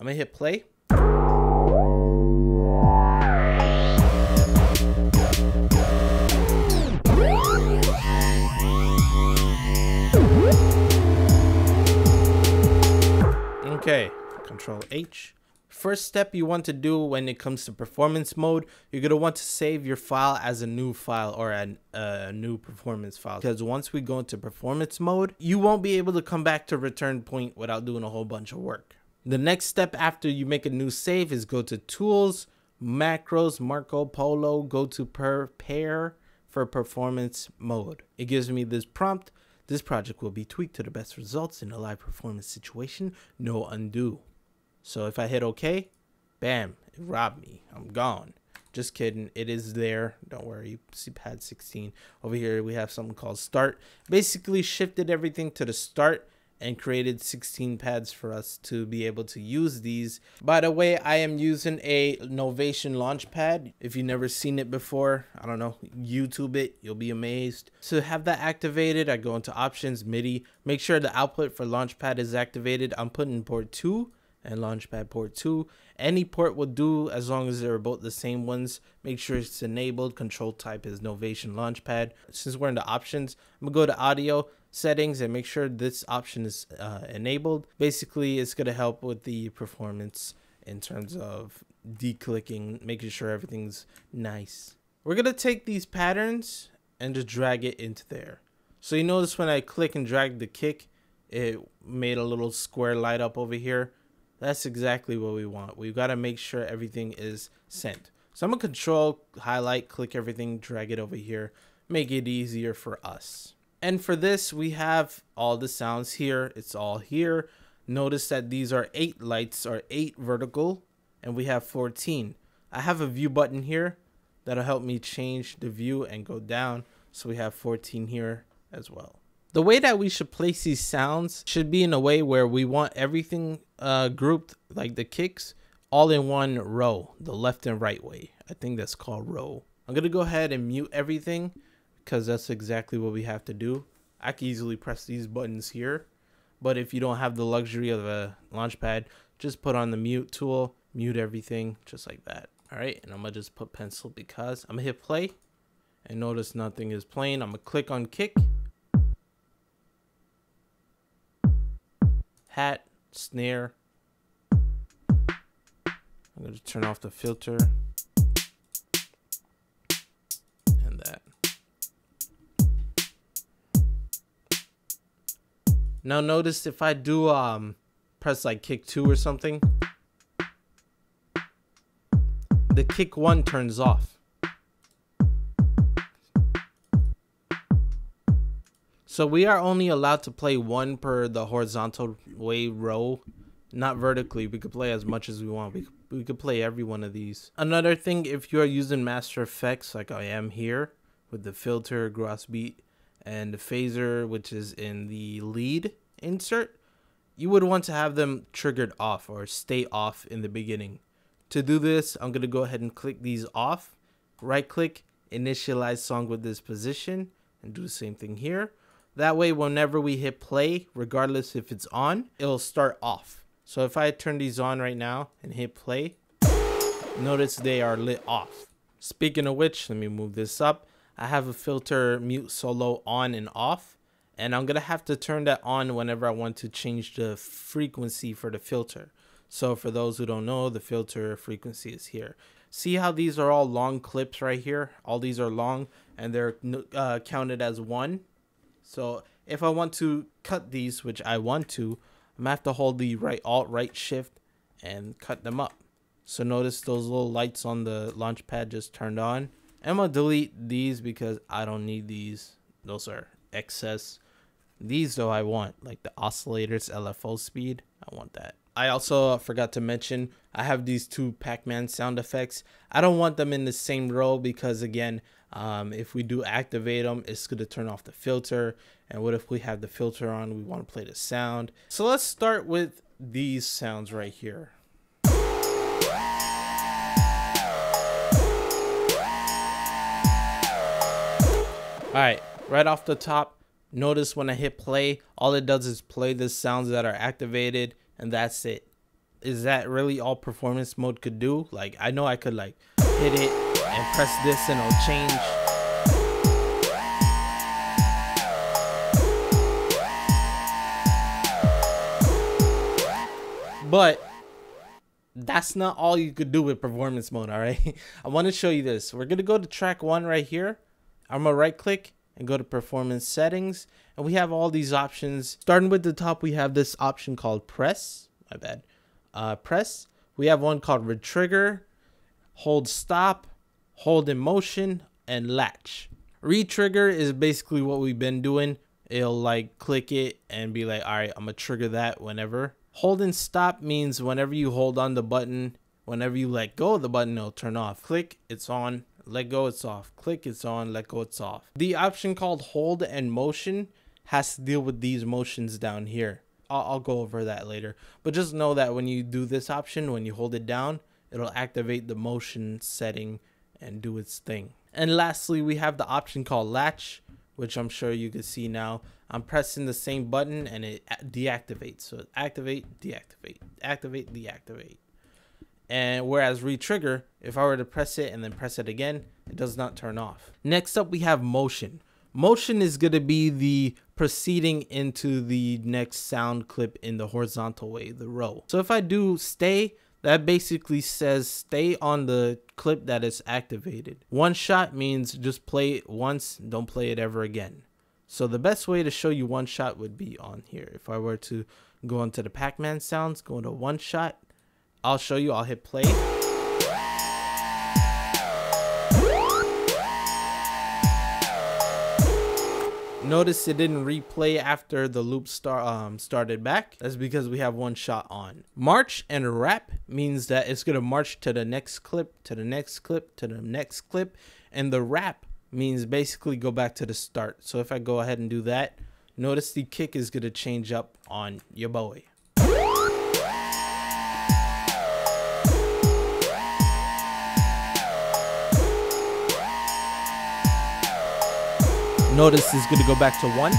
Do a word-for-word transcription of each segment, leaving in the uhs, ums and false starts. I'm gonna hit play. Okay, Control H. First step you want to do when it comes to performance mode, you're going to want to save your file as a new file or a uh, new performance file, because once we go into performance mode, you won't be able to come back to return point without doing a whole bunch of work. The next step after you make a new save is go to Tools, Macros, Marco Polo, go to Prepare for Performance Mode. It gives me this prompt. This project will be tweaked to the best results in a live performance situation. No undo. So if I hit OK, bam, it robbed me. I'm gone. Just kidding. It is there. Don't worry. You see pad sixteen. Over here, we have something called start. Basically shifted everything to the start and created sixteen pads for us to be able to use these. By the way, I am using a Novation Launchpad. If you've never seen it before, I don't know, YouTube it, you'll be amazed. So have that activated, I go into options, MIDI, make sure the output for Launchpad is activated. I'm putting port two and Launchpad port two. Any port will do as long as they're both the same ones. Make sure it's enabled. Control type is Novation Launchpad. Since we're in the options, I'm gonna go to audio settings and make sure this option is uh, enabled. Basically, it's gonna help with the performance in terms of declicking, making sure everything's nice. We're gonna take these patterns and just drag it into there. So you notice when I click and drag the kick, it made a little square light up over here. That's exactly what we want. We've got to make sure everything is sent. So I'm going to control, highlight, click everything, drag it over here, make it easier for us. And for this, we have all the sounds here. It's all here. Notice that these are eight lights or eight vertical, and we have fourteen. I have a view button here that'll help me change the view and go down. So we have fourteen here as well. The way that we should place these sounds should be in a way where we want everything uh, grouped, like the kicks, all in one row, the left and right way. I think that's called row. I'm going to go ahead and mute everything because that's exactly what we have to do. I can easily press these buttons here, but if you don't have the luxury of a Launchpad, just put on the mute tool, mute everything just like that. All right, and I'm going to just put pencil because I'm going to hit play and notice nothing is playing. I'm going to click on kick. Hat, snare. I'm going to turn off the filter and that. Now notice if I do um press like kick two or something, the kick one turns off. So we are only allowed to play one per the horizontal way row, not vertically. We could play as much as we want. We, we could play every one of these. Another thing, if you are using Master Effects like I am here with the filter, gross beat, and the phaser, which is in the lead insert, you would want to have them triggered off or stay off in the beginning. To do this, I'm going to go ahead and click these off, right click, initialize song with this position, and do the same thing here. That way, whenever we hit play, regardless if it's on, it'll start off. So if I turn these on right now and hit play, notice they are lit off. Speaking of which, let me move this up. I have a filter mute solo on and off, and I'm gonna have to turn that on whenever I want to change the frequency for the filter. So for those who don't know, the filter frequency is here. See how these are all long clips right here? All these are long and they're uh, counted as one. So if I want to cut these, which I want to, I'm gonna have to hold the right alt, right shift, and cut them up. So notice those little lights on the launch pad just turned on. I'm gonna delete these because I don't need these. Those are excess. These though I want, like the oscillators, L F O speed, I want that. I also forgot to mention, I have these two Pac-Man sound effects. I don't want them in the same row because again, um, if we do activate them, it's gonna turn off the filter. And what if we have the filter on, we wanna play the sound. So let's start with these sounds right here. All right, right off the top, notice when I hit play, all it does is play the sounds that are activated. And that's it. is that really all performance mode could do? Like, I know I could like hit it and press this and it'll change. But that's not all you could do with performance mode, all right? I want to show you this. We're going to go to track one right here. I'm going to right click and go to performance settings. And we have all these options. Starting with the top, we have this option called press. My bad. Uh, press. We have one called retrigger, hold stop, hold in motion, and latch. Retrigger is basically what we've been doing. It'll like click it and be like, all right, I'm going to trigger that whenever. Hold and stop means whenever you hold on the button, whenever you let go of the button, it'll turn off. Click, it's on, let go, it's off. Click, it's on, let go, it's off. The option called hold and motion has to deal with these motions down here. I'll, I'll go over that later. But just know that when you do this option, when you hold it down, it'll activate the motion setting and do its thing. And lastly, we have the option called latch, which I'm sure you can see now. I'm pressing the same button and it deactivates. So activate, deactivate, activate, deactivate. And whereas retrigger, if I were to press it and then press it again, it does not turn off. Next up, we have motion. Motion is gonna be the proceeding into the next sound clip in the horizontal way, the row. So if I do stay, that basically says stay on the clip that is activated. One shot means just play it once, don't play it ever again. So the best way to show you one shot would be on here. If I were to go into the Pac-Man sounds, go into one shot, I'll show you, I'll hit play. Notice it didn't replay after the loop star, um, started back. That's because we have one shot on. March and wrap means that it's gonna march to the next clip, to the next clip, to the next clip. And the wrap means basically go back to the start. So if I go ahead and do that, notice the kick is gonna change up on your boy. Notice it's going to go back to one.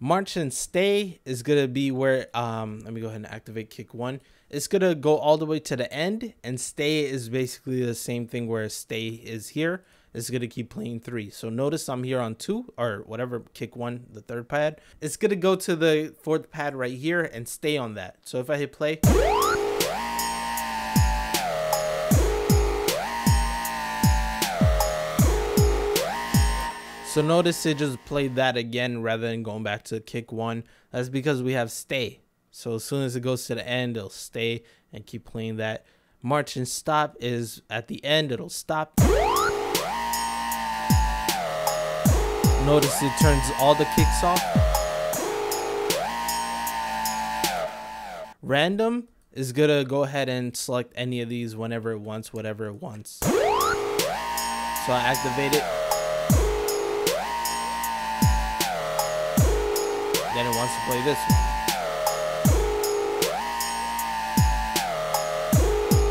March and stay is going to be where, um, let me go ahead and activate kick one. It's going to go all the way to the end, and stay is basically the same thing where stay is here. It's going to keep playing three. So notice I'm here on two or whatever, kick one, the third pad. It's going to go to the fourth pad right here and stay on that. So if I hit play. So notice it just played that again rather than going back to kick one. That's because we have stay. So as soon as it goes to the end, it'll stay and keep playing that. March and stop is at the end, it'll stop. Notice it turns all the kicks off. Random is gonna go ahead and select any of these whenever it wants, whatever it wants. So I activate it. Then it wants to play this one.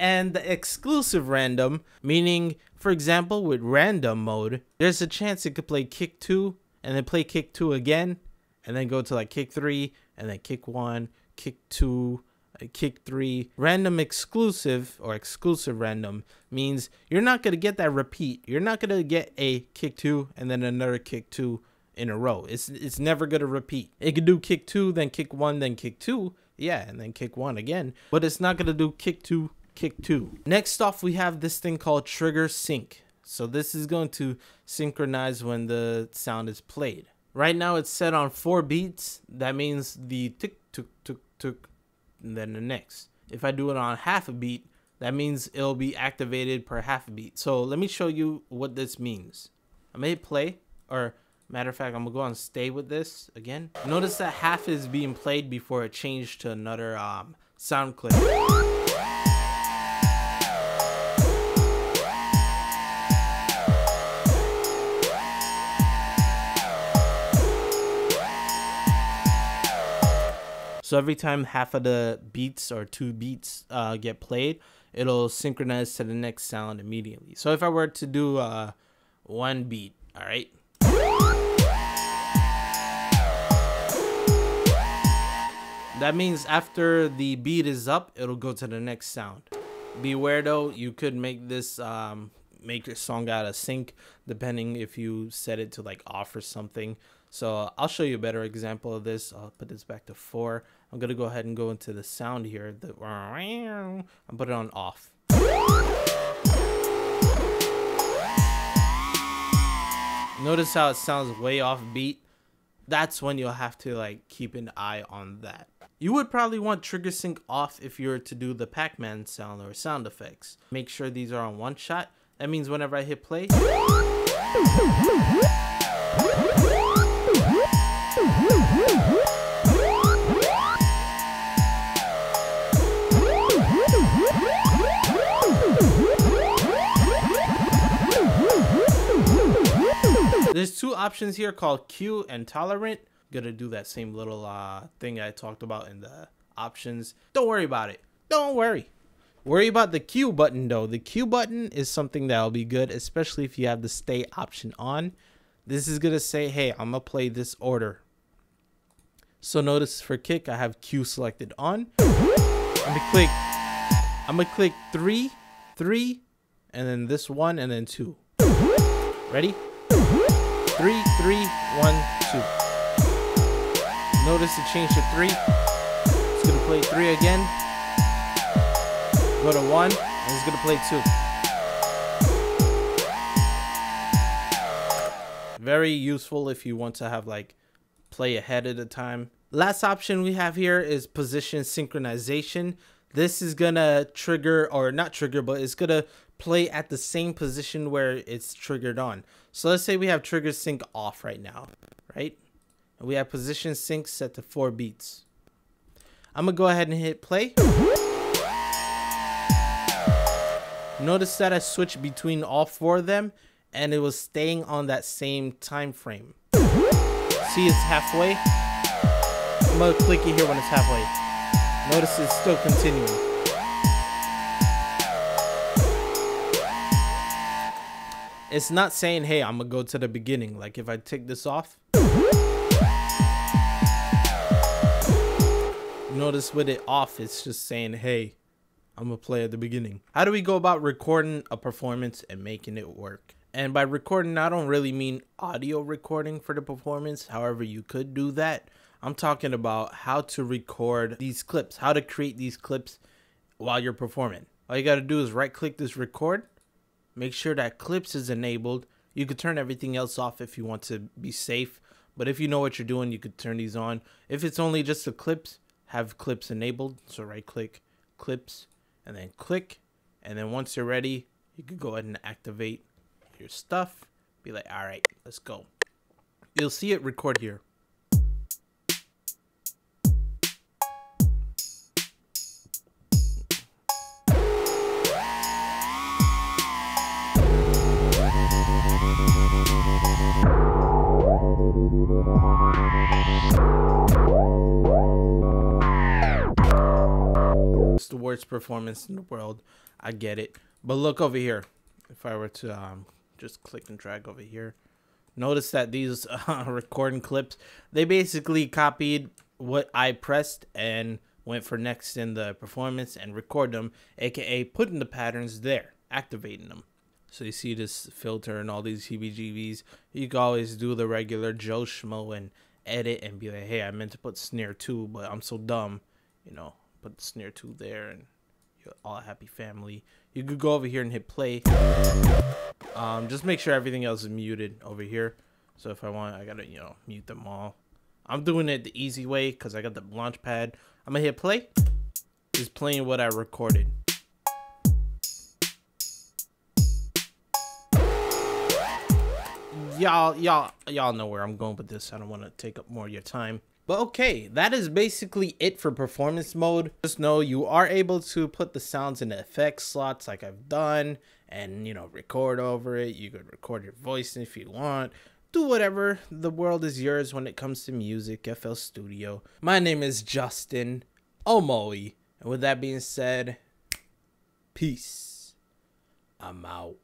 And the exclusive random, meaning, for example, with random mode, there's a chance it could play kick two and then play kick two again, and then go to like kick three and then kick one, kick two, kick three. Random exclusive or exclusive random means you're not going to get that repeat. You're not going to get a kick two and then another kick two in a row. It's it's never gonna repeat. It could do kick two, then kick one, then kick two, yeah, and then kick one again, but it's not gonna do kick two, kick two. Next off, we have this thing called trigger sync. So this is going to synchronize when the sound is played. Right now it's set on four beats. That means the tick, tick, tick, tick, and then the next. If I do it on half a beat, that means it'll be activated per half a beat. So let me show you what this means. I may play, or matter of fact, I'm gonna go and stay with this again. Notice that half is being played before it changed to another um, sound clip. So every time half of the beats or two beats uh, get played, it'll synchronize to the next sound immediately. So if I were to do uh, one beat, all right? That means after the beat is up, it'll go to the next sound. Beware though, you could make this um make your song out of sync depending if you set it to like off or something. So I'll show you a better example of this. I'll put this back to four. I'm gonna go ahead and go into the sound here, the I'll put it on off. Notice how it sounds way off beat. That's when you'll have to like keep an eye on that. You would probably want trigger sync off if you were to do the Pac-Man sound or sound effects. Make sure these are on one shot. That means whenever I hit play, there's two options here called Q and Tolerant. I'm gonna do that same little uh, thing I talked about in the options. Don't worry about it. Don't worry. Worry about the Q button though. The Q button is something that'll be good, especially if you have the stay option on. This is gonna say, hey, I'm gonna play this order. So notice for kick, I have Q selected on. I'm gonna click, I'm gonna click three, three, and then this one, and then two. Ready? Three, three, one, two. Notice it changed to three. It's gonna play three again. Go to one, and it's gonna play two. Very useful if you want to have like play ahead of the time. Last option we have here is position synchronization. This is gonna trigger, or not trigger, but it's gonna play at the same position where it's triggered on. So let's say we have trigger sync off right now, right? And we have position sync set to four beats. I'm gonna go ahead and hit play. Notice that I switched between all four of them and it was staying on that same time frame. See, it's halfway. I'm gonna click it here when it's halfway. Notice it's still continuing. It's not saying, hey, I'm gonna go to the beginning. Like if I take this off, notice with it off, it's just saying, hey, I'm gonna play at the beginning. How do we go about recording a performance and making it work? And by recording, I don't really mean audio recording for the performance. However, you could do that. I'm talking about how to record these clips, how to create these clips while you're performing. All you gotta do is right click this record, make sure that clips is enabled. You could turn everything else off if you want to be safe, but if you know what you're doing, you could turn these on. If it's only just the clips, have clips enabled. So right click, clips, and then click, and then once you're ready, you could go ahead and activate your stuff. Be like, all right, let's go. You'll see it record here. It's the worst performance in the world. I get it. But look over here. If I were to um, just click and drag over here, notice that these uh, recording clips, they basically copied what I pressed and went for next in the performance and record them, aka putting the patterns there, activating them. So you see this filter and all these heebie-jeebies. You can always do the regular Joe Schmo and edit and be like, hey, I meant to put snare two, but I'm so dumb, you know. Put the snare two there and you're all a happy family. You could go over here and hit play. Um, just make sure everything else is muted over here. So if I want, I gotta, you know, mute them all. I'm doing it the easy way because I got the launch pad. I'm gonna hit play. It's playing what I recorded. Y'all, y'all, y'all know where I'm going with this. I don't want to take up more of your time. But okay, that is basically it for performance mode. Just know you are able to put the sounds in the effects slots like I've done and, you know, record over it. You could record your voice if you want. Do whatever. The world is yours when it comes to music, F L Studio. My name is Justin Omoi. And with that being said, peace. I'm out.